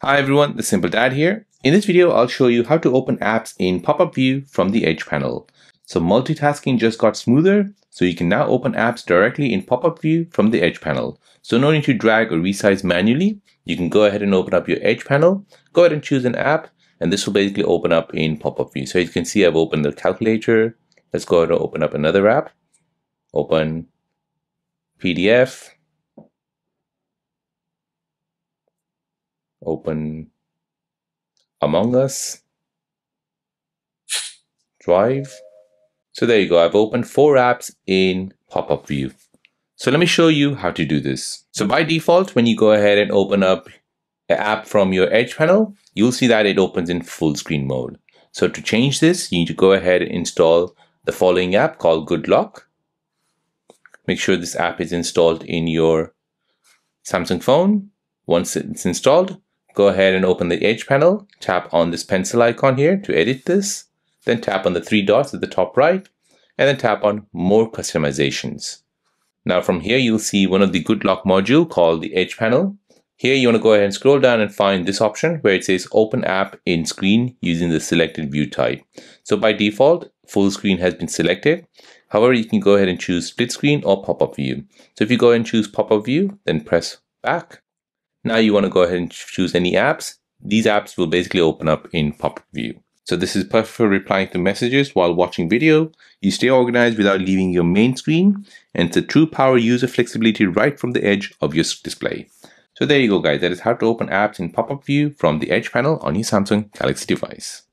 Hi everyone, The Simple Dad here. In this video, I'll show you how to open apps in pop-up view from the Edge panel. So multitasking just got smoother, so you can now open apps directly in pop-up view from the Edge panel. So no need to drag or resize manually. You can go ahead and open up your Edge panel, go ahead and choose an app, and this will basically open up in pop-up view. So you can see I've opened the calculator. Let's go ahead and open up another app. Open PDF. Open Among Us, Drive. So there you go, I've opened 4 apps in pop-up view. So let me show you how to do this. So by default, when you go ahead and open up an app from your Edge panel, you'll see that it opens in full screen mode. So to change this, you need to go ahead and install the following app called Good Lock. Make sure this app is installed in your Samsung phone. Once it's installed, go ahead and open the Edge panel, tap on this pencil icon here to edit this, then tap on the 3 dots at the top right, and then tap on More Customizations. Now from here, you'll see one of the Good Lock module called the Edge panel. Here, you wanna go ahead and scroll down and find this option where it says Open App in Screen using the selected view type. So by default, full screen has been selected. However, you can go ahead and choose split screen or pop-up view. So if you go ahead and choose pop-up view, then press back. Now you want to go ahead and choose any apps. These apps will basically open up in pop-up view. So this is perfect for replying to messages while watching video. You stay organized without leaving your main screen, and it's a true power user flexibility right from the edge of your display. So there you go guys, that is how to open apps in pop-up view from the Edge panel on your Samsung Galaxy device.